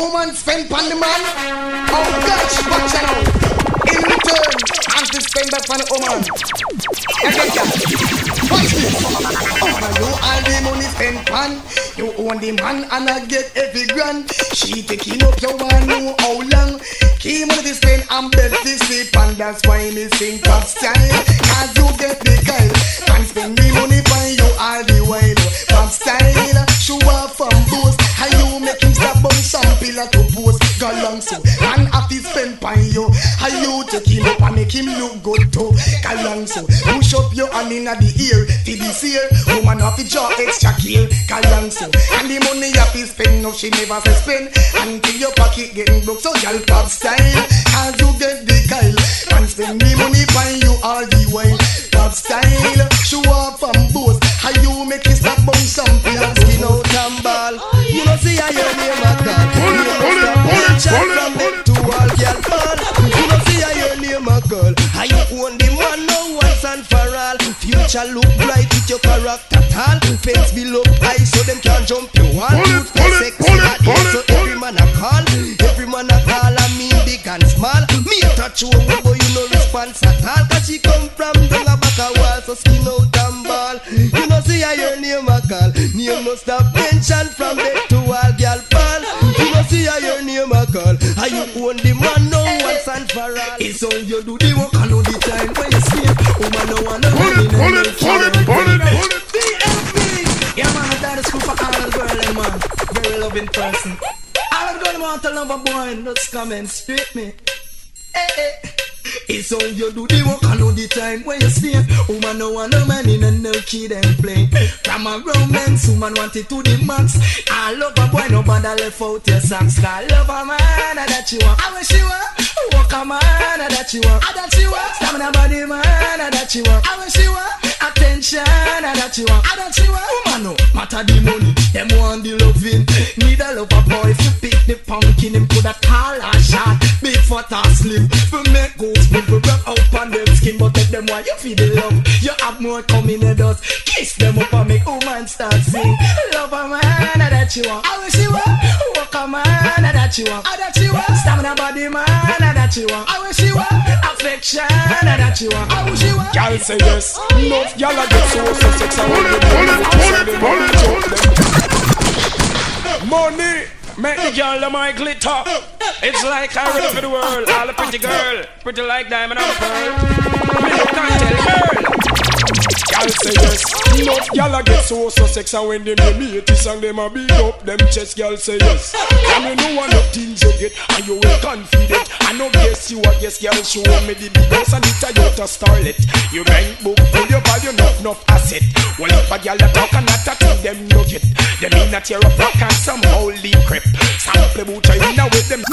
woman spend on the man, oh gosh, watch out. In return, have to spend back on the woman. And then, watch this. Oh, now you all the money spend pan. You own the man and I get every grand. She taking up your one, know how long. He money to spend and belt this sleep. And that's why me sing top style. Cause you get the girl. Can't spend the money by you all the while. Top style, show off from those. And you make him stop on some pillar to post. Go long so, and have his spend pan you. And you take him up and make him look good too. Go long so, push up your hand in the ear. Till this year, woman have to draw extra care. Go long so, and the money have to spend. No, she never say spend. Until your pocket getting broke. So y'all top style. Cause you get the girl. And spend the money by you all the while. Top style, show off from both. How you make it stop on some pillar. Skin out and ball. You know see how your name a call. Pull it, from them to all girl ball. You know see how your name a call. How you own the man now once and for all. Future look bright with your character tall. Face below high so them can't jump you wall. Pull it, so every man a call. And small, me a touch you, but you no response at all. Cause she come from the back of wall, so skin out and ball. You no see how your name a call. Name no stop mention from bed to all girl fall. You no see how your name a call. How you own the man now once and for all. It's all you do the work and all the time when you sleep. Woman no one no one in a new school. Hold it DMV. Yeah man, that is cool for all girl and man. Very loving person. I don't want to love a boy, just come and strip me. Hey. It's all you do the work and all the time when you sleep. Woman no want no man in and no kid and play. From a romance, woman want it to the max. I love a boy, no bother left out your socks. I love a man that you want. I wish you were. Walk a man that you want. I that you want. Stamina body man that you want. I wish you were. Attention, that you want. I don't see why woman no matter the money. Them want the loving. Need a lover boy. If you pick the pumpkin, him coulda tall or short, big fat or slim. If you make goals, people rub up on them skin, but take them while you feel the love. You have more coming at us. Kiss them up and make woman start sing. Love a man that you want. I wish you were. Walk a man that you want. I that you want. Stamina body man that you want. I wish you were. Affection that you want. I wish you were. Girl say yes. No. Y'all are just so sexy. Hold it. Money, make the girl of my glitter. It's like I run for the world. All a pretty girl, pretty like diamond and pearl. Me no can't tell girl. Y'all say yes. No, y'all a get so sexy when they make it and them a beat up them chest. Y'all say yes. And you know one of things you get, and you will confident. I know guess you are yes. Y'all show me the biggest and it's a Toyota starlet. You bank book pull your ball, you know enough asset. Well, if a y'all a talk and not a thing them no get. Them in a tear up rock and some holy crap. Some play boot in a with them.